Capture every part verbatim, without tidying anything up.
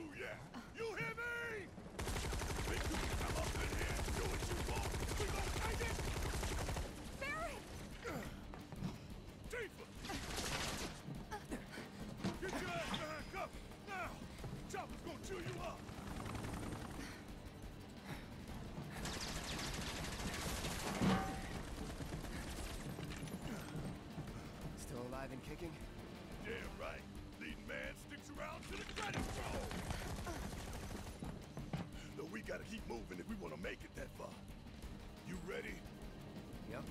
you yet. You hear me? Think you can come up in here and do what you want. We gonna take it? Barret! Tifa! Get your ass behind cover! Now! Chopper's gonna chew you up! Still alive and kicking? Yeah, right. Leading man sticks around to the credit roll. Though we gotta keep moving if we wanna make it that far. You ready? Yep.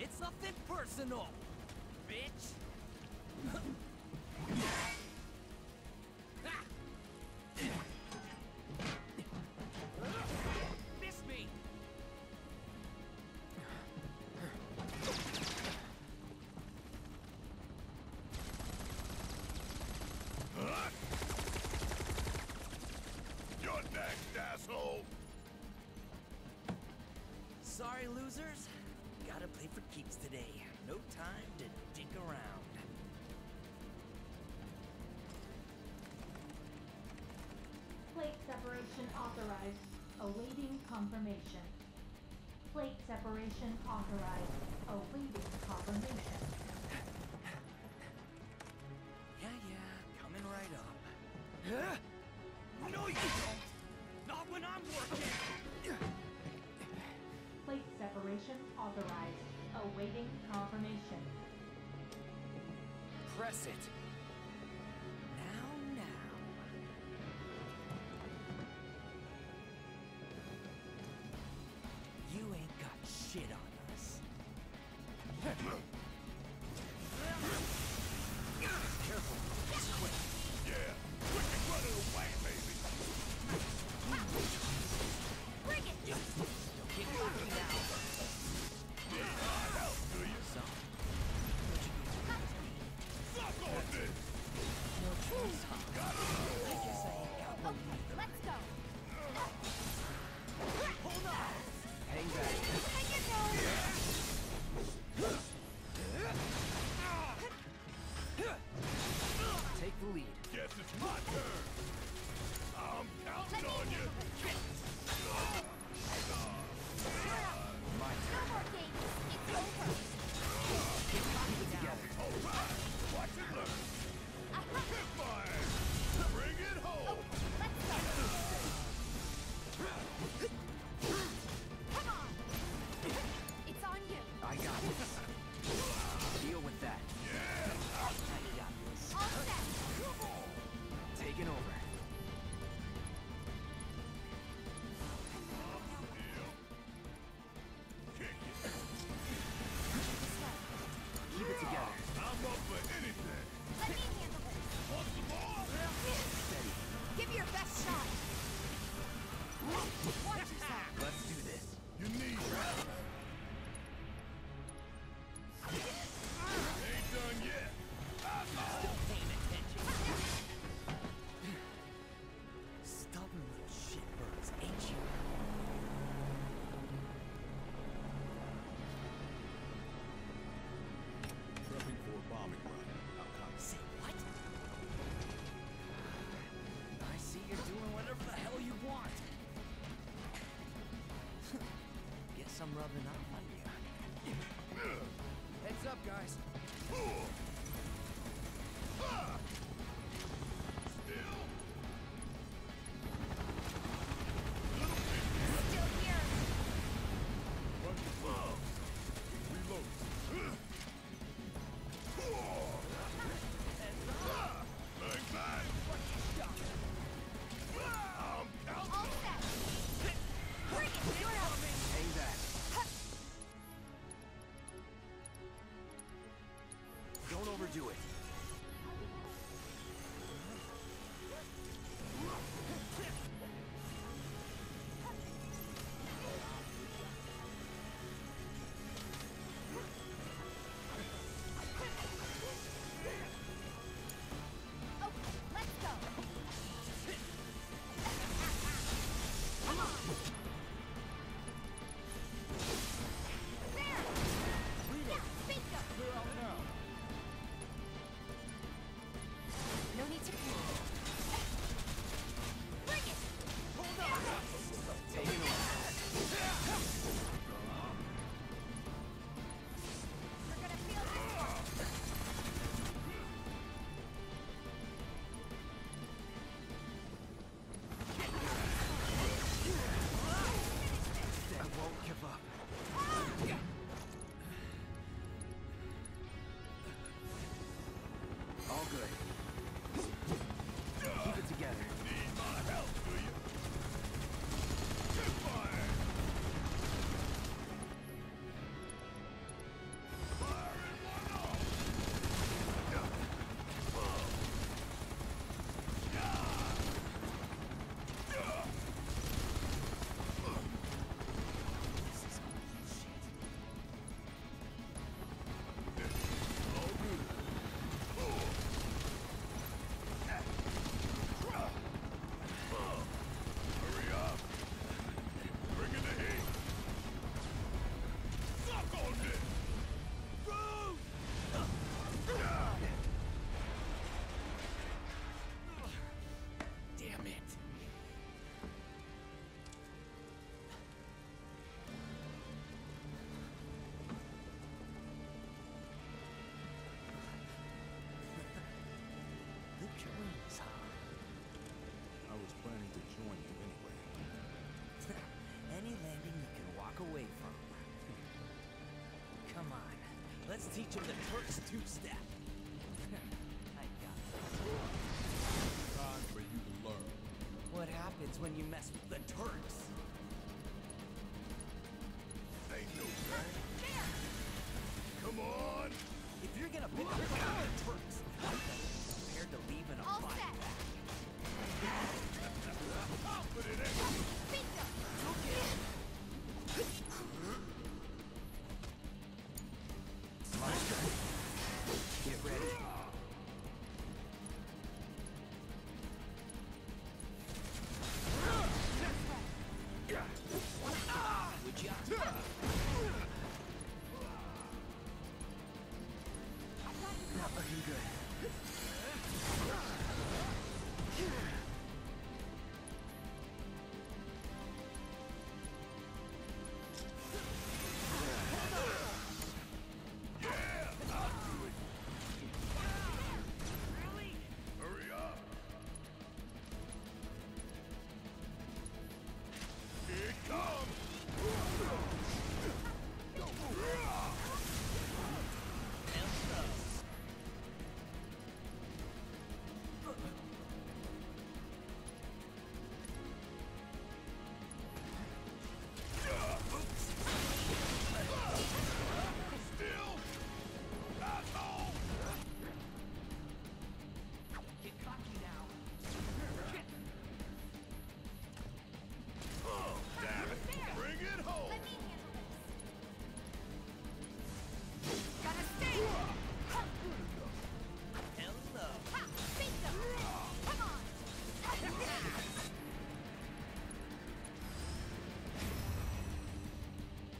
It's nothing personal, bitch! Miss me! You're next, asshole! Sorry, losers. Gotta play for keeps today. No time to dick around. Plate separation authorized. Awaiting confirmation. Plate separation authorized. Awaiting confirmation. Yeah, yeah. Coming right up. Huh? No, you don't! Not when I'm working! Plate separation authorized. Awaiting confirmation. Press it. Now, now. You ain't got shit on us. Careful. It's quick. Yeah. Quick and run it away, baby. Bring it. Yeah. Get knocked down. I'll do you some. Fuck all this! All good. Keep it together. Need my help, do you? Goodbye! Let's teach him the Turks two-step. I got this. Time for you to learn. What happens when you mess with the Turks? Ain't no time. Come on! If you're gonna pick up the Turks, I'm prepared to leave in a fight. All set! Put it in! Okay! Get ready. Would ya? Not looking good.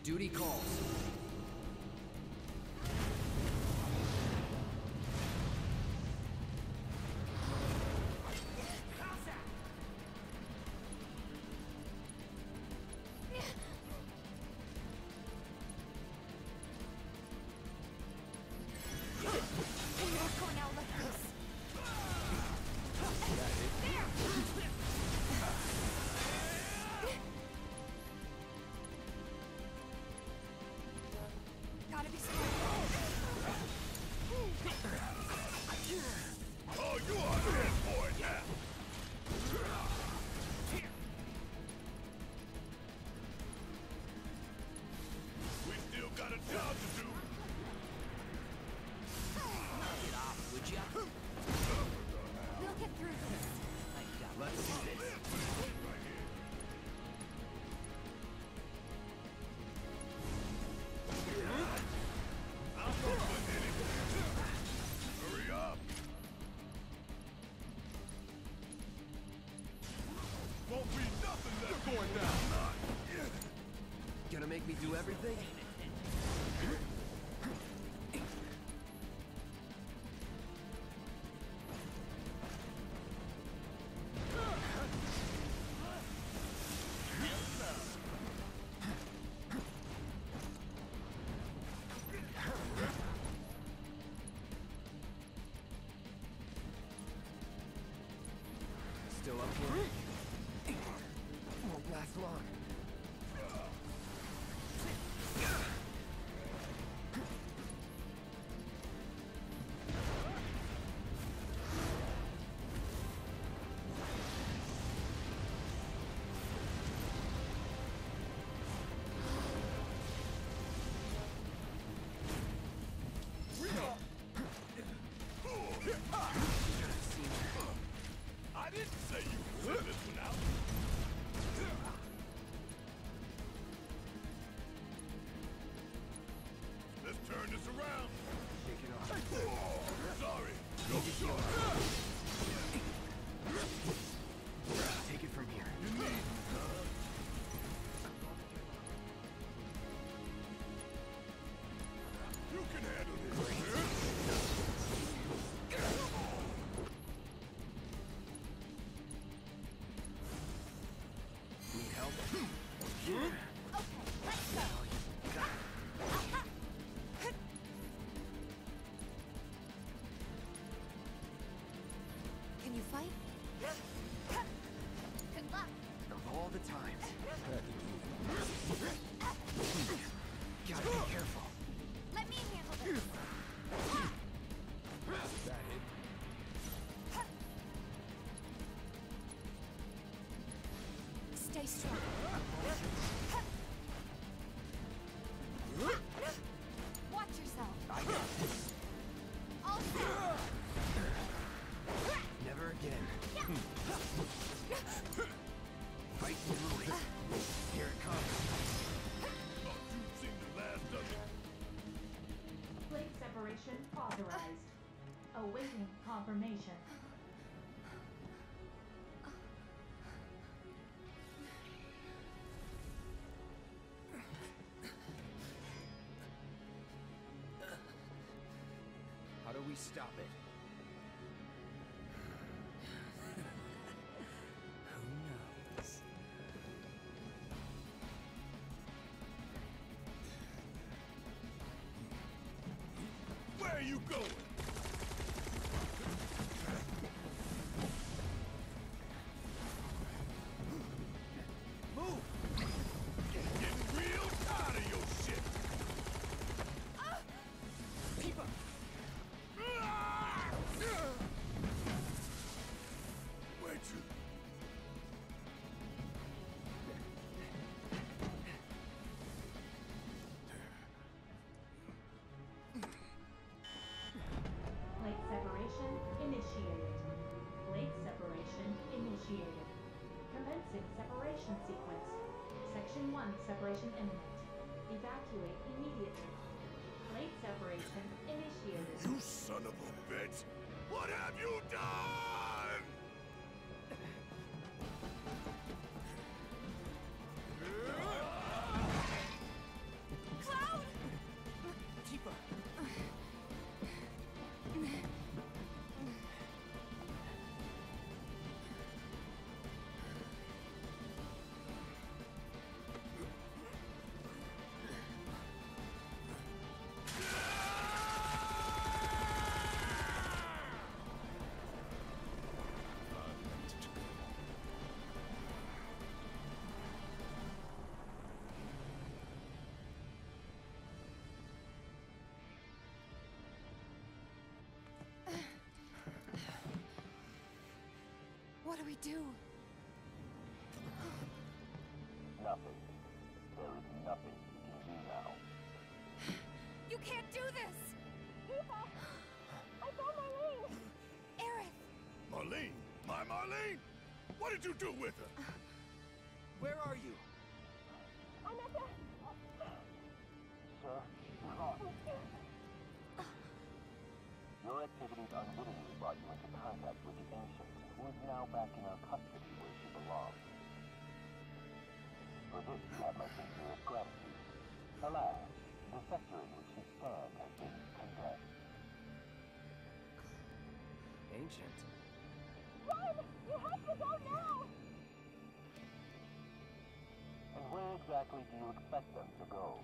Duty calls. Make me do everything? Still up for it? Won't last long. I didn't say you could send this one out. Let's turn this around. Shake it off. Oh, sorry. No shot. Take it from here. You need. You can handle this. Need help? Yeah. Okay, let's go. Can you fight? Good luck. Of all the times. Gotta be careful. Let me handle this. Is that it? Stay strong. Watch yourself. I got this. All set. Never again. Fight through it. Here it comes. Thought you'd seen the last of it. Plate separation authorized. Awaiting confirmation. How do we stop it? Who knows? Where are you going? Move! Getting real tired of your shit! Uh, Tifa! Where'd you... Initiated. Plate separation initiated. Commencing separation sequence. Section one separation imminent. Evacuate immediately. Plate separation initiated. You son of a bitch! What have you done?! Cloud! Tifa! What do we do? Nothing. There is nothing you can do now. You can't do this! Tifa! I found Marlene! Aerith! Marlene? My Marlene? What did you do with her? Uh, Where are you? I'm at the... Sir, we're on. Your activities unwittingly brought you into contact with the Ancients, who is now back in our custody where she belongs. For this, you have my sincere gratitude. Alas, the sector in which you stand has been condemned. Ancient? Run! You have to go now! And where exactly do you expect them to go?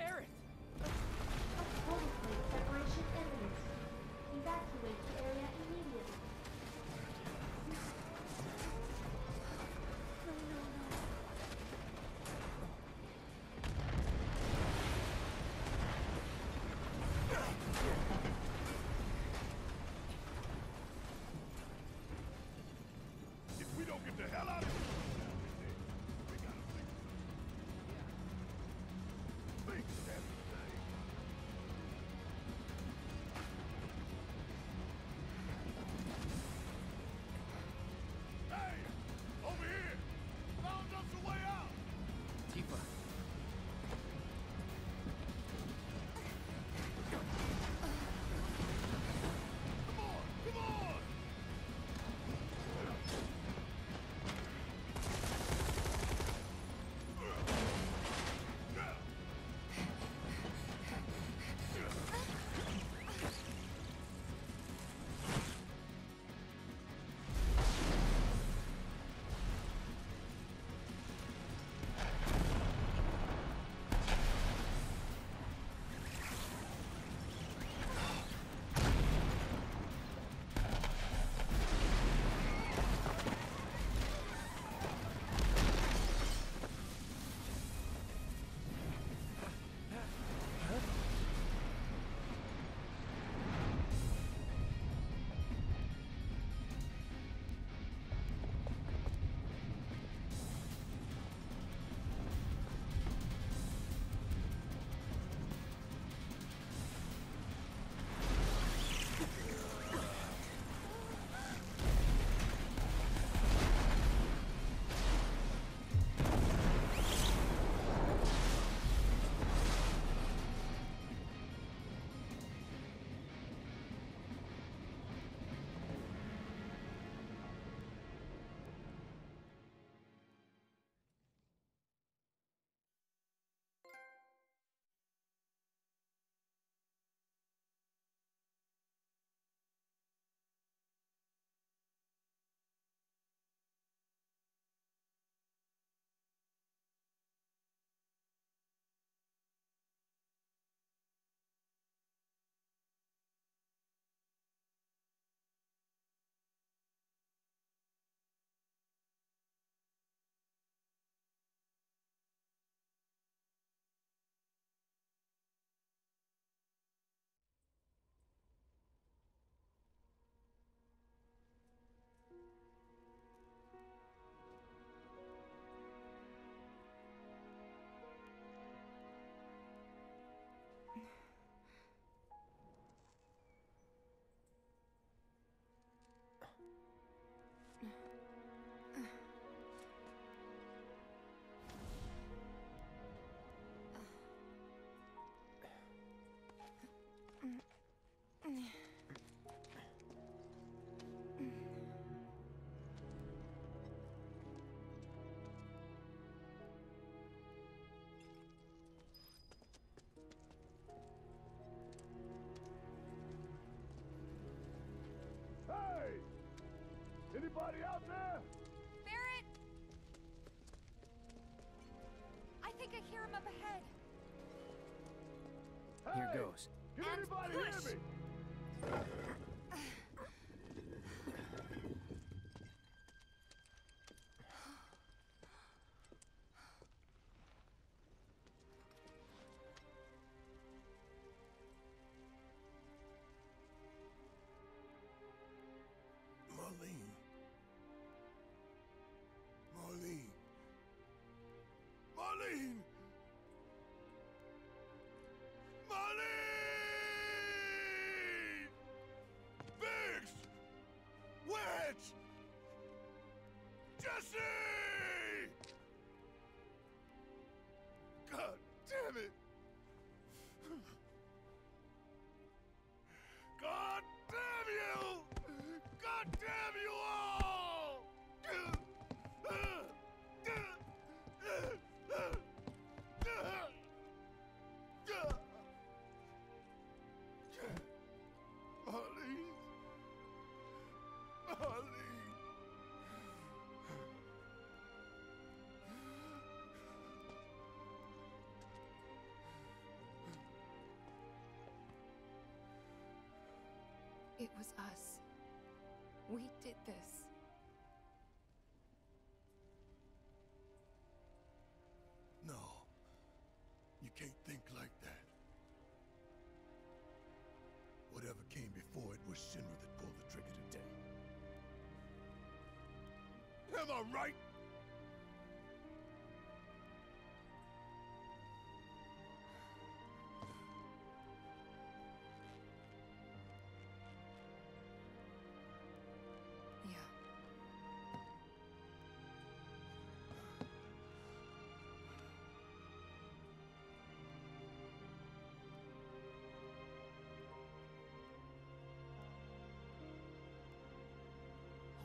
Aerith! Holy plate separation imminent. Evacuate the area immediately. No, no, no. If we don't get the hell out of here, we gotta fix it. Fix that. Anybody out there? Barret! I think I hear him up ahead. Hey, here goes. Can and anybody push. Hear me? Marlene. Marlene. Marlene! Marlene! Biggs! Wedge! Jesse! God damn it! God damn you! God damn you all! Marlene! Marlene! It was us. We did this. No. You can't think like that. Whatever came before, it was Shinra that pulled the trigger today. Am I right?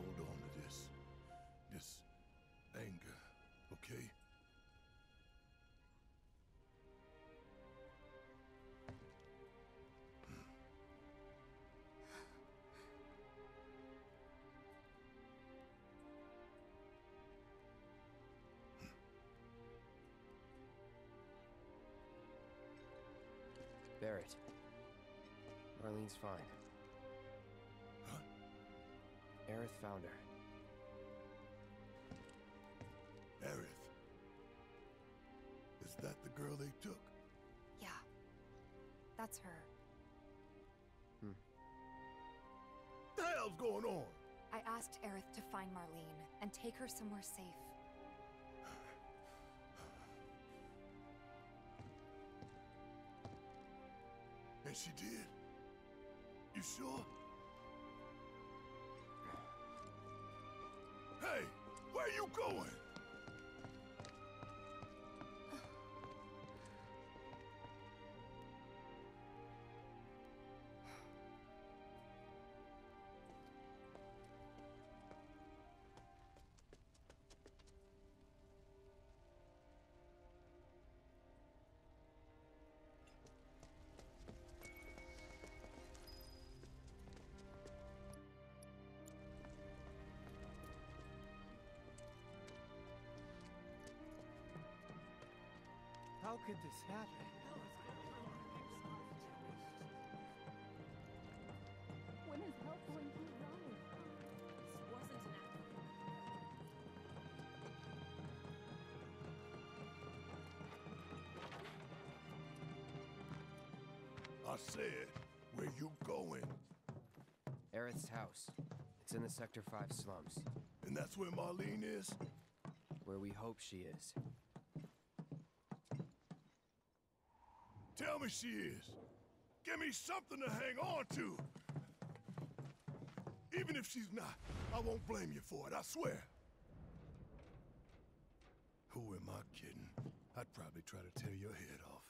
Hold on to this, this anger, okay? Barret, Marlene's fine. Aerith found her. Aerith? Is that the girl they took? Yeah. That's her. Hmm. What the hell's going on? I asked Aerith to find Marlene and take her somewhere safe. And she did? You sure? Hey, where are you going? How could this happen? When is help going to arrive? This wasn't an accident. I said, where you going? Aerith's house. It's in the Sector five slums. And that's where Marlene is? Where we hope she is. Tell me she is. Give me something to hang on to. Even if she's not, I won't blame you for it, I swear. Who am I kidding? I'd probably try to tear your head off.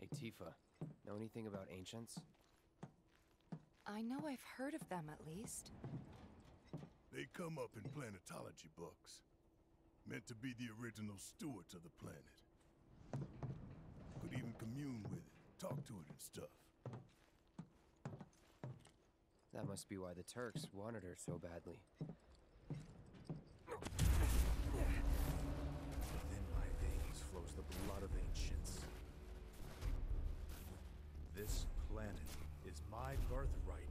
Hey, Tifa, know anything about ancients? I know I've heard of them, at least. They come up in planetology books. Meant to be the original stewards of the planet. Could even commune with it, talk to it and stuff. That must be why the Turks wanted her so badly. Within my veins flows the blood of ancients. This planet is my birthright.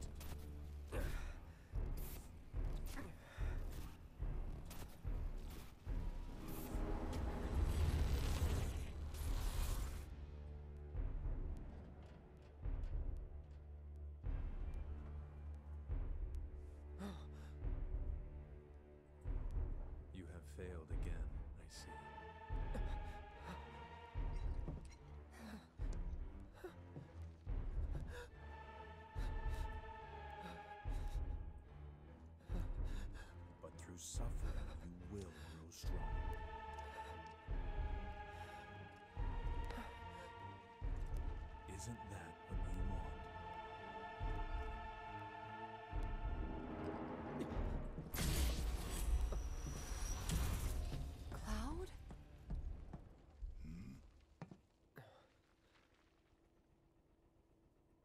You have failed again, I see. But through suffering, you will grow strong. Isn't that what you want?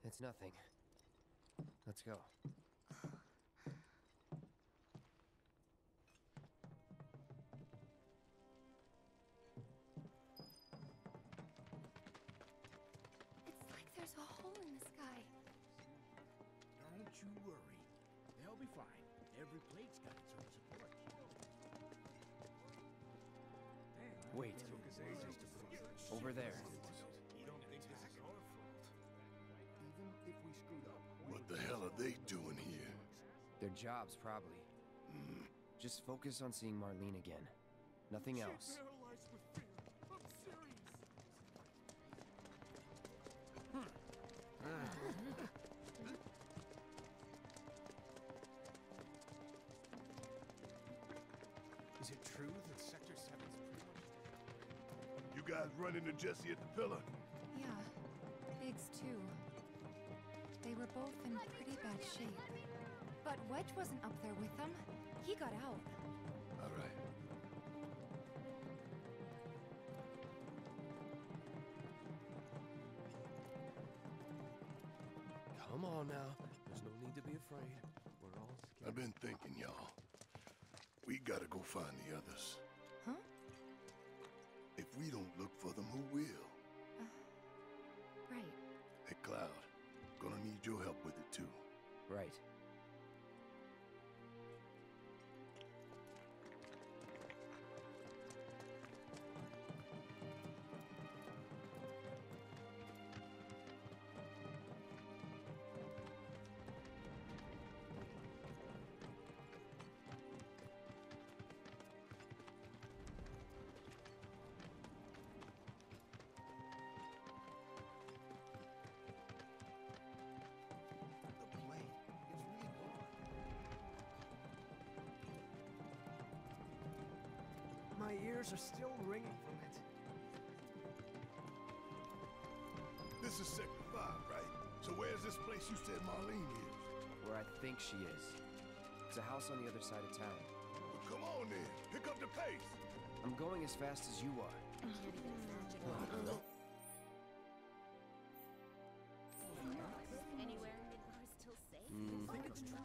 It's nothing. Let's go. It's like there's a hole in the sky. Don't you worry. They'll be fine. Every plate's got its own support. Wait. Over there. You don't think this is our fault? If we screwed up. What the hell are they doing here? Their jobs, probably. Mm. Just focus on seeing Marlene again. Nothing She's else. Paralyzed with fear. I'm serious. uh. Is it true that Sector seven's pretty much... You guys run into Jesse at the pillar? Yeah. Biggs, too. They were both in pretty bad shape. But Wedge wasn't up there with them. He got out. All right. Come on now. There's no need to be afraid. We're all scared. I've been thinking, y'all. We gotta go find the others. Huh? If we don't look for them, who will? Uh, right. Hey, Cloud. Gonna need your help with it, too. Right. My ears are still ringing from it. This is Sector five, right? So where's this place you said Marlene is? Where I think she is. It's a house on the other side of town. Well, come on then. Pick up the pace. I'm going as fast as you are. Anywhere midnight still safe? I think it's true.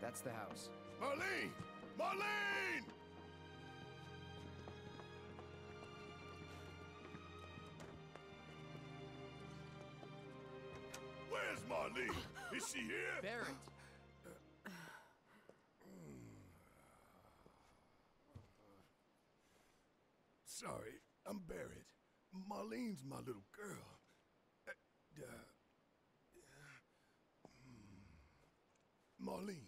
That's the house. Marlene! Marlene! Where's Marlene? Is she here? Barret. Sorry, I'm Barret. Marlene's my little girl. Uh, uh, Marlene.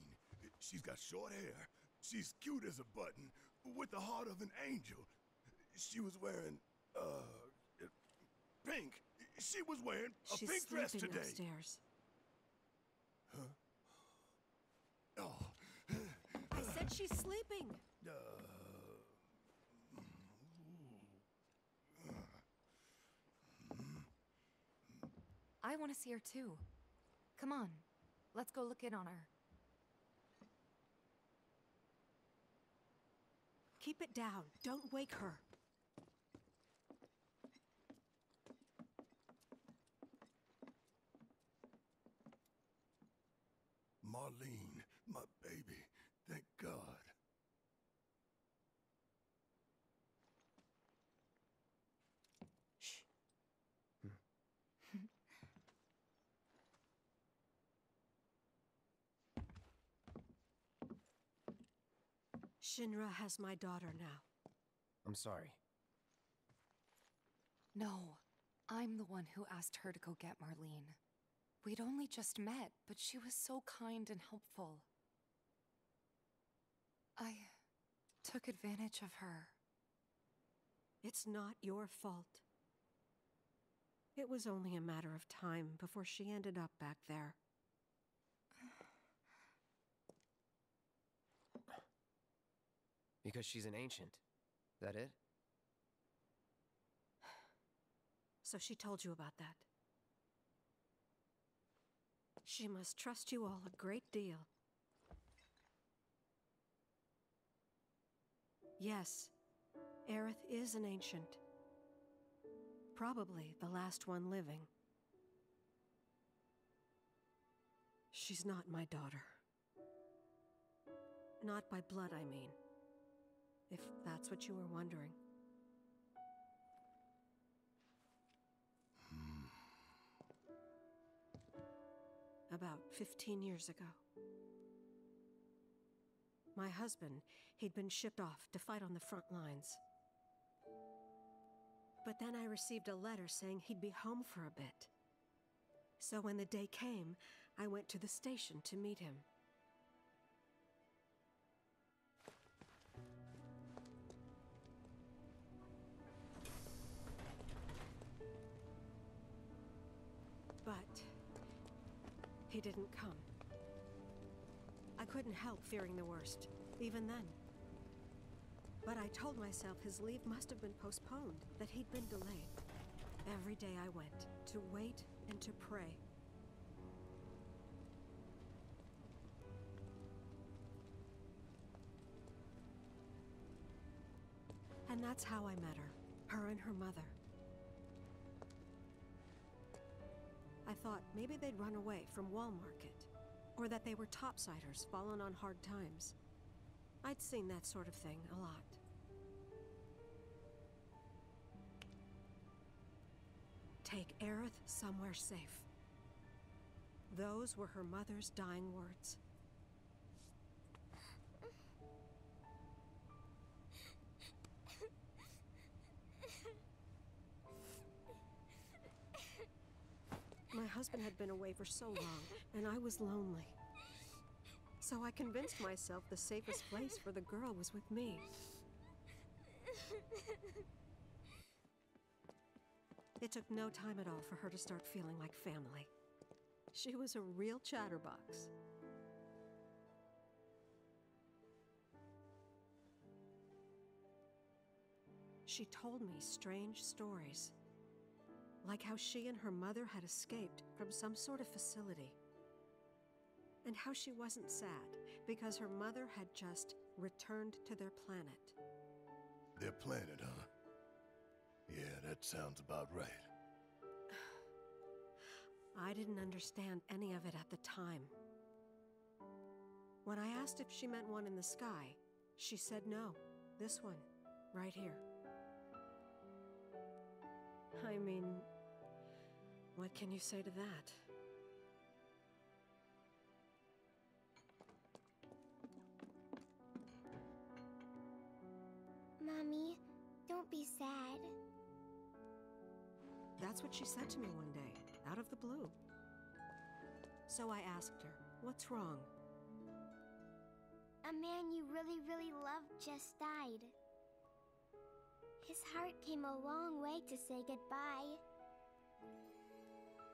She's got short hair. She's cute as a button, with the heart of an angel. She was wearing, uh, pink. She was wearing a She's pink dress today. She's sleeping upstairs. Huh? Oh. But she's sleeping. I want to see her too. Come on, let's go look in on her. Keep it down. Don't wake her. Marlene, my baby. Thank God. Shh. Hmm. Shinra has my daughter now. I'm sorry. No, I'm the one who asked her to go get Marlene. We'd only just met, but she was so kind and helpful. I took advantage of her. It's not your fault. It was only a matter of time before she ended up back there. Because she's an ancient. That it? So she told you about that. She must trust you all a great deal. Yes, Aerith is an ancient. Probably the last one living. She's not my daughter. Not by blood, I mean. If that's what you were wondering. Hmm. About fifteen years ago. My husband, he'd been shipped off to fight on the front lines. But then I received a letter saying he'd be home for a bit. So when the day came, I went to the station to meet him. But he didn't come. I couldn't help fearing the worst, even then. But I told myself his leave must have been postponed, that he'd been delayed. Every day I went, to wait and to pray. And that's how I met her, her and her mother. I thought maybe they'd run away from Wall Market. Or that they were topsiders fallen on hard times. I'd seen that sort of thing a lot. Take Aerith somewhere safe. Those were her mother's dying words. My husband had been away for so long, and I was lonely. So I convinced myself the safest place for the girl was with me. It took no time at all for her to start feeling like family. She was a real chatterbox. She told me strange stories. Like how she and her mother had escaped from some sort of facility. And how she wasn't sad, because her mother had just returned to their planet. Their planet, huh? Yeah, that sounds about right. I didn't understand any of it at the time. When I asked if she meant one in the sky, she said no, this one, right here. I mean... what can you say to that? Mommy, don't be sad. That's what she said to me one day, out of the blue. So I asked her, what's wrong? A man you really, really loved just died. His heart came a long way to say goodbye.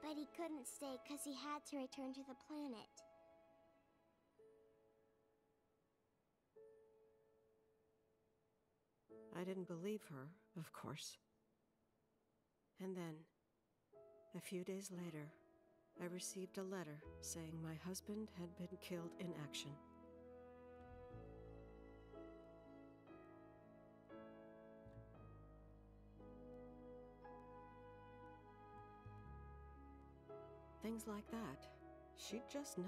But he couldn't stay because he had to return to the planet. I didn't believe her, of course. And then, a few days later, I received a letter saying my husband had been killed in action. Things like that, she'd just know.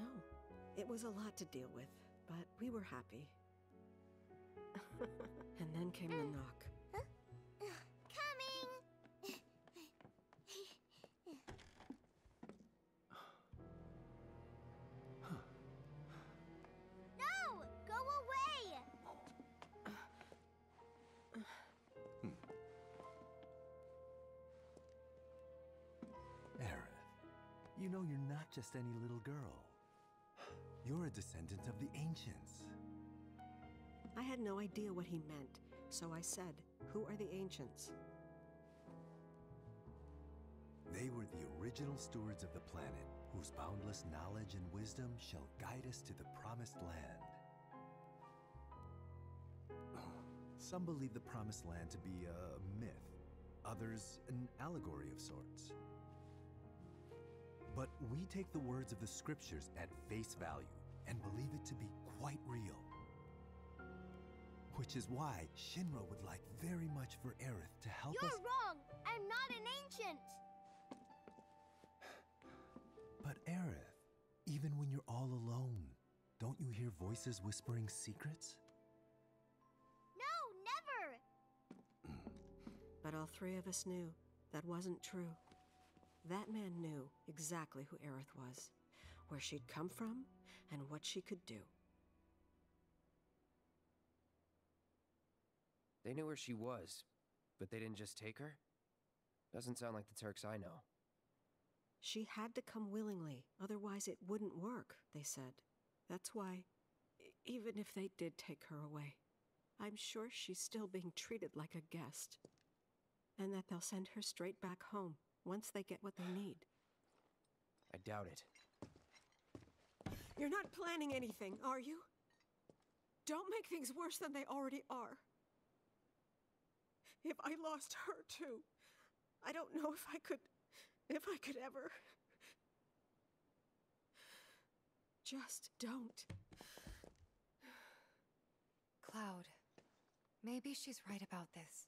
It was a lot to deal with, but we were happy. And then came the knock. Coming! No! Go away! Hmm. Aerith, you know you're not just any little girl. You're a descendant of the ancients. I had no idea what he meant, so I said, "Who are the ancients?" They were the original stewards of the planet, whose boundless knowledge and wisdom shall guide us to the promised land. Some believe the promised land to be a myth, others an allegory of sorts. But we take the words of the scriptures at face value and believe it to be quite real. Which is why Shinra would like very much for Aerith to help You're us- You're wrong! I'm not an ancient! But Aerith, even when you're all alone, don't you hear voices whispering secrets? No, never! But all three of us knew that wasn't true. That man knew exactly who Aerith was, where she'd come from, and what she could do. They knew where she was, but they didn't just take her? Doesn't sound like the Turks I know. She had to come willingly, otherwise it wouldn't work, they said. That's why, even if they did take her away, I'm sure she's still being treated like a guest. And that they'll send her straight back home, once they get what they need. I doubt it. You're not planning anything, are you? Don't make things worse than they already are. If I lost her, too, I don't know if I could... if I could ever... Just don't. Cloud, maybe she's right about this.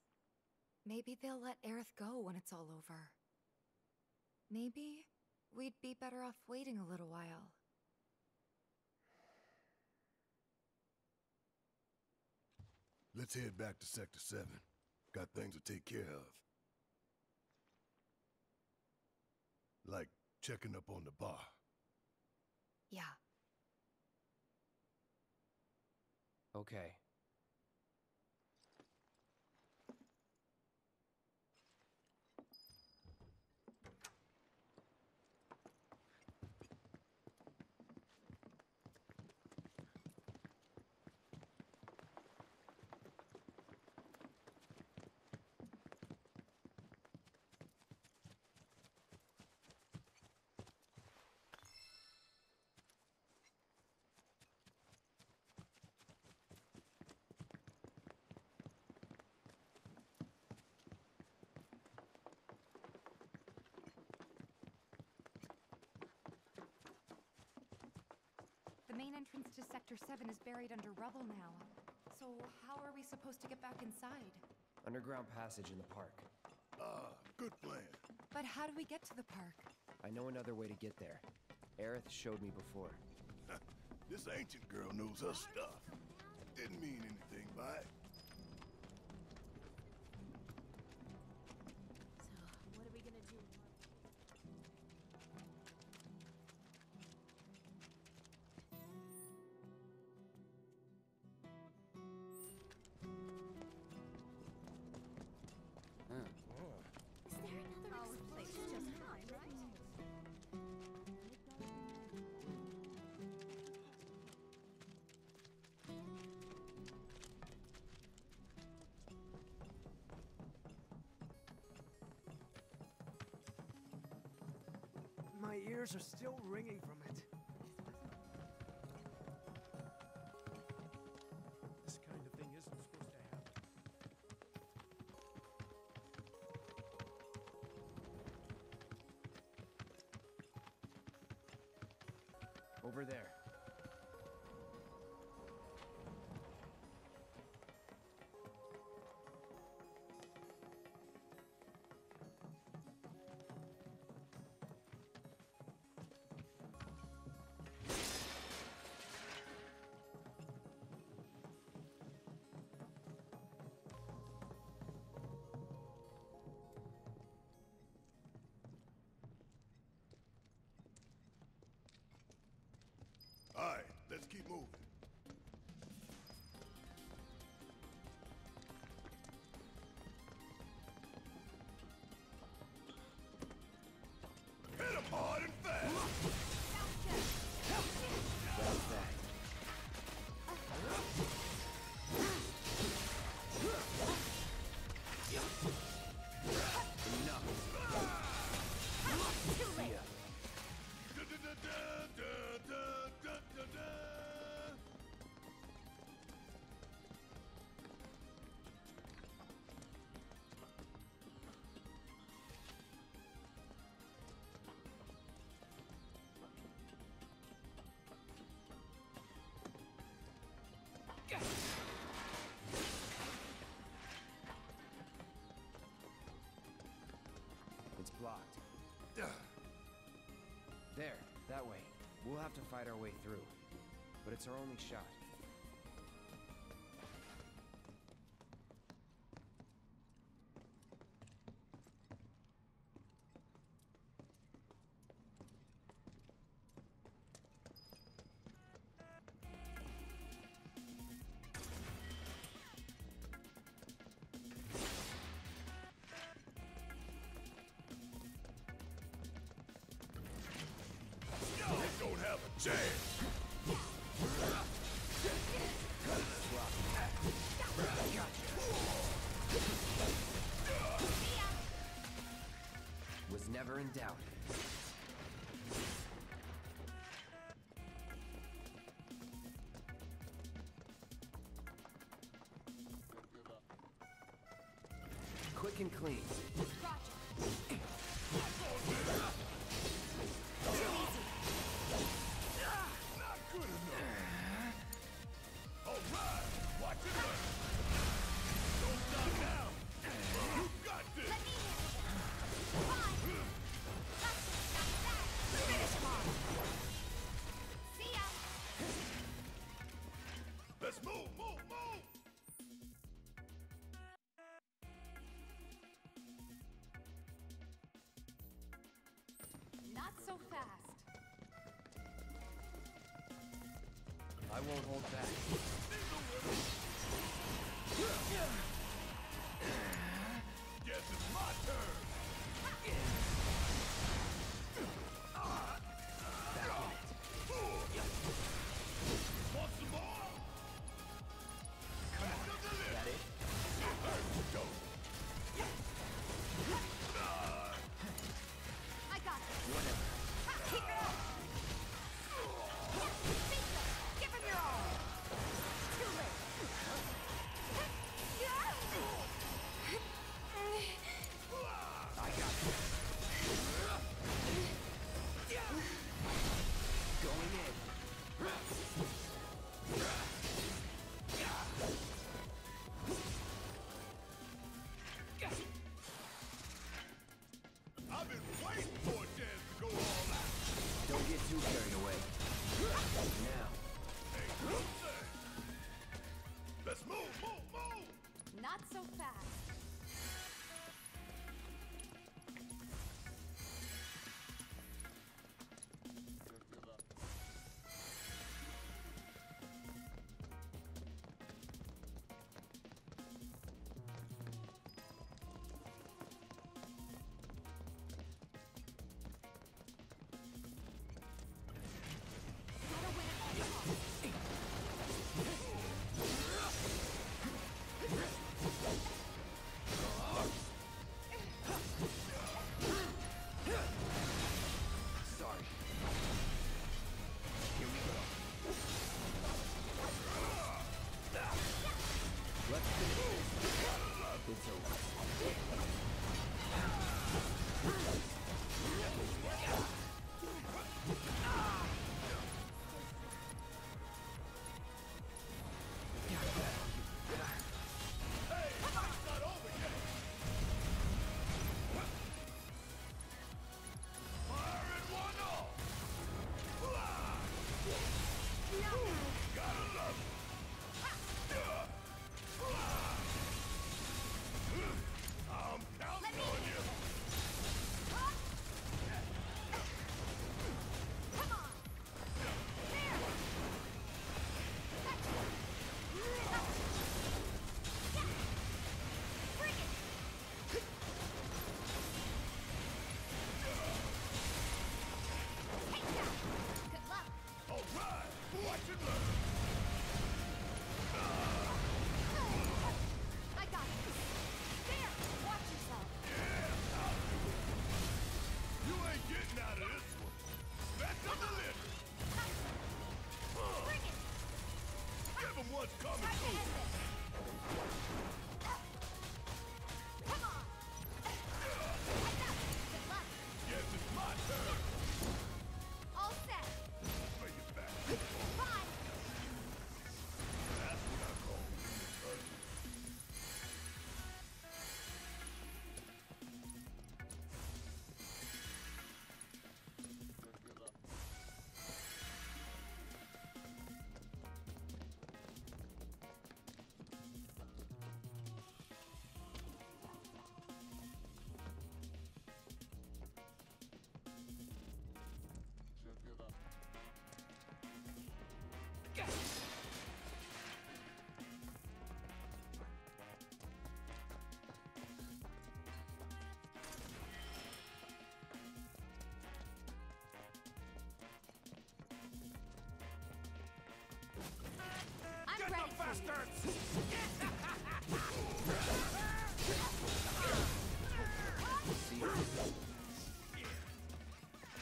Maybe they'll let Aerith go when it's all over. Maybe we'd be better off waiting a little while. Let's head back to Sector seven. Got things to take care of. Like checking up on the bar. Yeah. Okay. The main entrance to Sector seven is buried under rubble now. So how are we supposed to get back inside? Underground passage in the park. Ah, good plan. But how do we get to the park? I know another way to get there. Aerith showed me before. This ancient girl knows her stuff. Didn't mean anything by it. So, what are we gonna do? My ears are still ringing from it. This kind of thing isn't supposed to happen. over there. Let's keep moving. Hit him hard and fast. Too late. It's blocked. There, that way. We'll have to fight our way through, but it's our only shot. Was never in doubt. Quick and clean. Let's move, move, move! Not so fast. I won't hold back. Guess it's my turn! Want some more? Is that it? Go. I got it. Whatever. Keep it up. Give him your all. Too late. I got it. Going in. I've been waiting for a chance to go all out. Don't ain't getting out of this one. Back up the lift. Bring it. Give him what's coming to him. Come on. Good luck. Yes, it's my turn. All set. Bring it back. Fine. That's what I call it.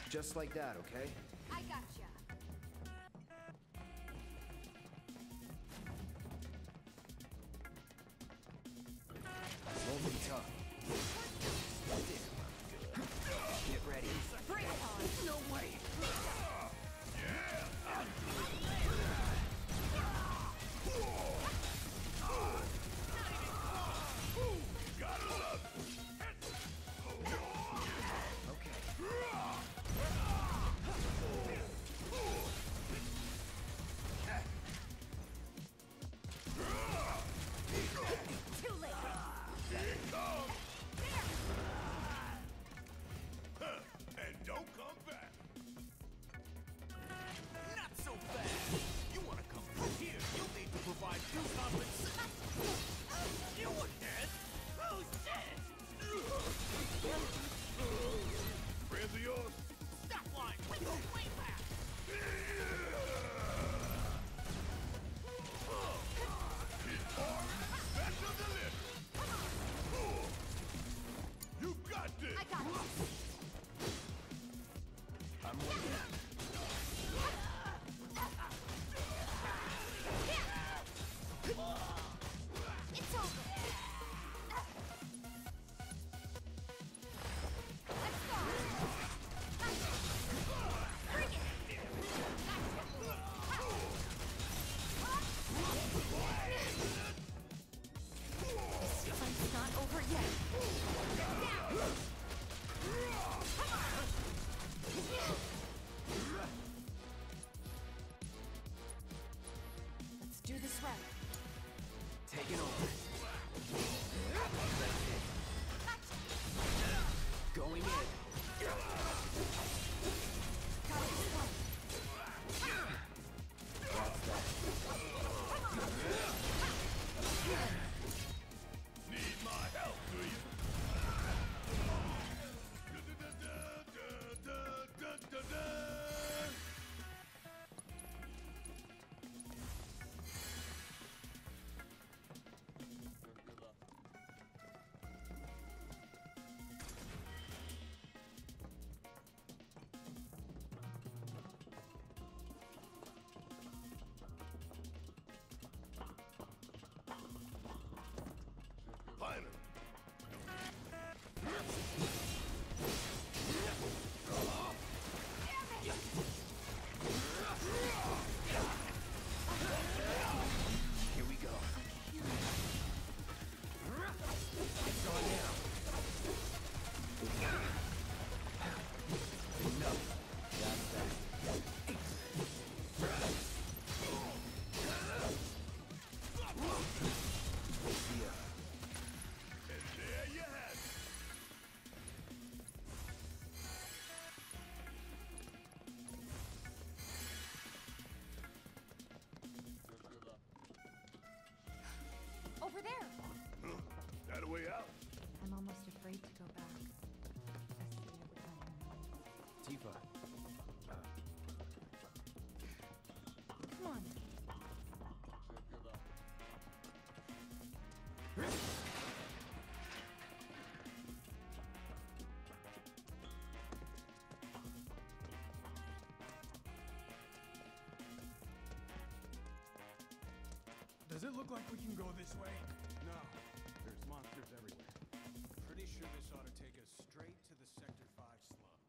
Just like that, okay? I gotcha. Won't be tough. Get ready. Bring it on. No way. Yeah. Got it up. Okay. Too late. Here comes. There. And don't come back. Not so fast. You want to come from here? You need to provide due compensation. You were dead. Who's dead? Friends of yours? Stop lying. We go way back. It's hard. Back to the lift! Come on! You got this! I got it! I'm with you. It's over! Let's go! Bring it! That's it! This fight's not over yet. Now! Come on! Let's do this right. Take it over. That's it. Gotcha. Going in. Got it. Come on! Need my help, do you? it look like we can go this way? No. There's monsters everywhere. Pretty sure this ought to take us straight to the Sector five slums.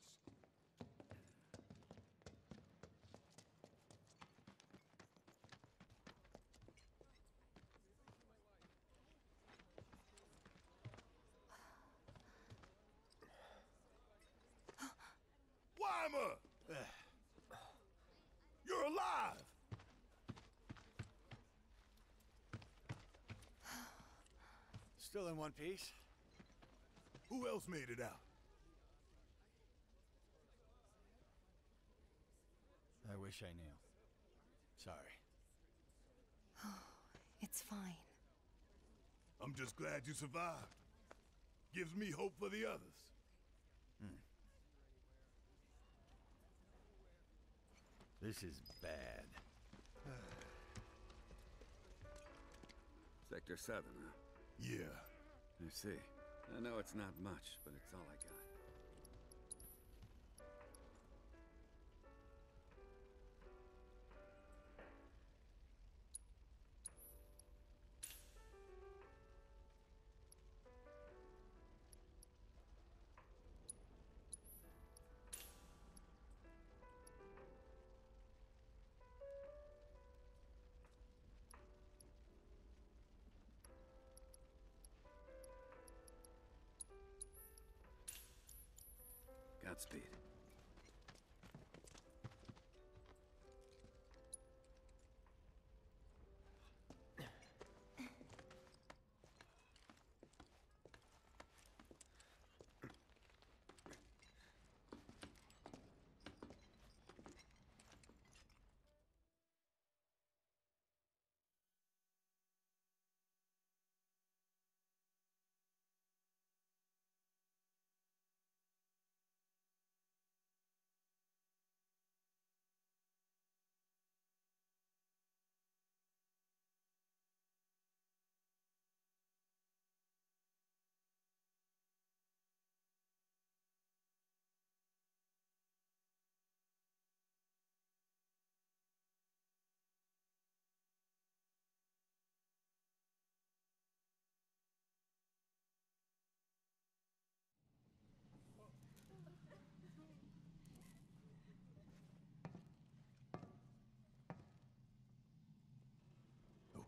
Wymer! You're alive! Still in one piece? Who else made it out? I wish I knew. Sorry. Oh, it's fine. I'm just glad you survived. Gives me hope for the others. Hmm. This is bad. Sector seven, huh? Yeah. You see. I know it's not much, but it's all I got. Godspeed.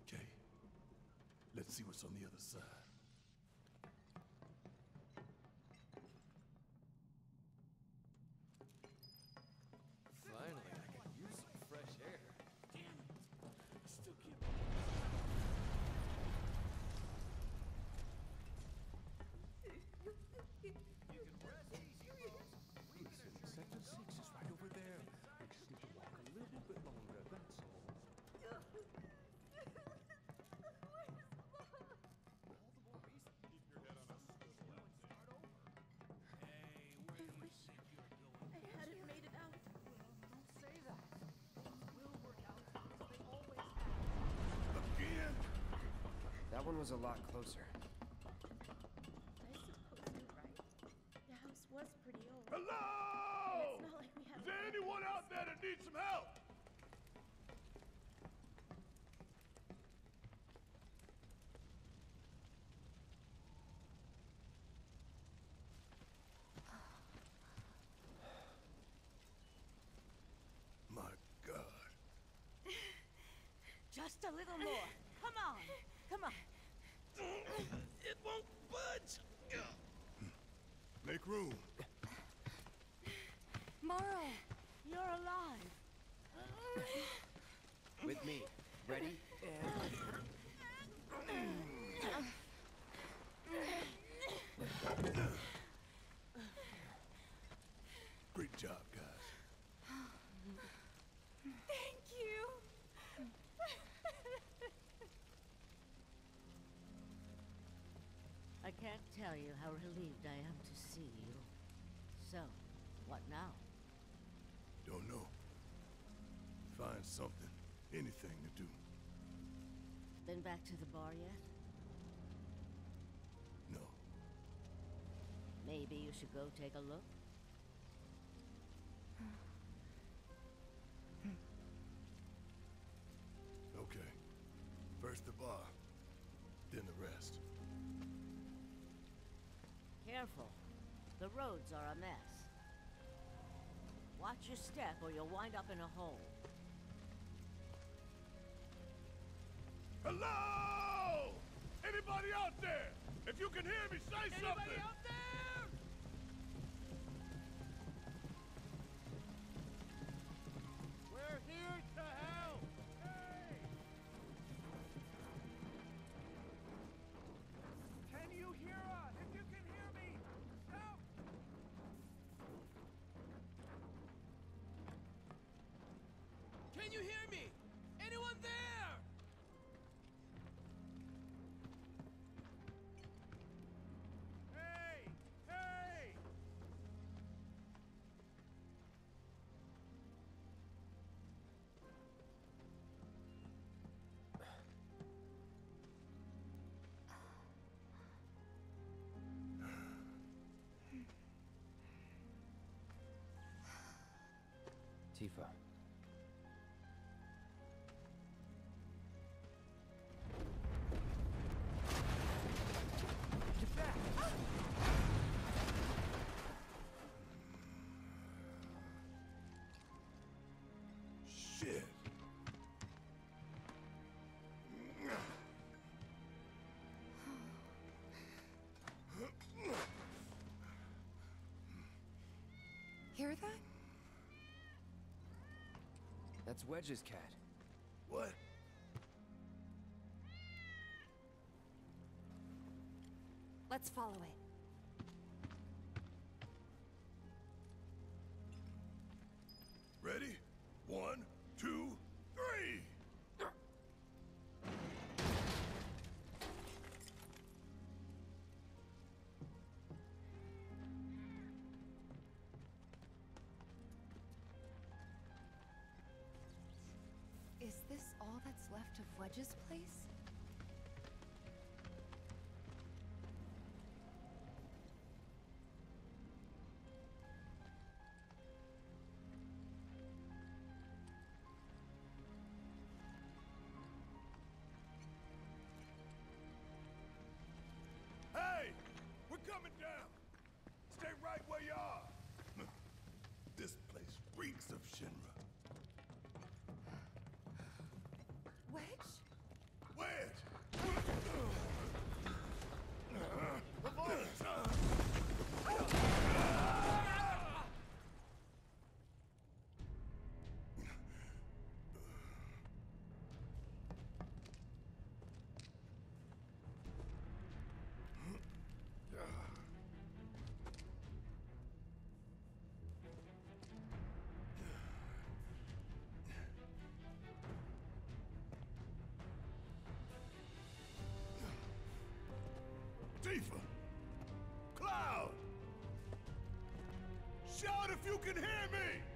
Okay, let's see what's on the other side. Finally, I can use some fresh air. Damn it. I still can't believe it. You can rest easy, folks. Listen, Sector six is right over there. We just need to walk a little bit longer, that's all. That one was a lot closer. I suppose you're right. The house was pretty old. Hello! It's not like we have. Is there anyone out there that needs some help? My God. Just a little more. Come on. Come on. It won't budge. Make room. Mara, you're alive. With me. Ready? And... Great job, guys. Thank you. I can't tell you how relieved I am to see you. So, what now? Don't know. Find something, anything to do. Been back to the bar yet? No. Maybe you should go take a look? Okay. First the bar. Careful. The roads are a mess. Watch your step or you'll wind up in a hole. Hello! Anybody out there? If you can hear me, say Anybody something! Anybody out there? We're here to help! Hey! Can you hear us? If you can hear me, help! Can you hear me? Anyone there? Tifa. Get back! Ah! Shit! Hear that? That's Wedge's cat. What? Let's follow it. Ready? One, two, three! Is this all that's left of Wedge's place? Hey! We're coming down! Stay right where you are! This place reeks of Shinra. Wedge? Wedge! Tifa! Cloud! Shout if you can hear me!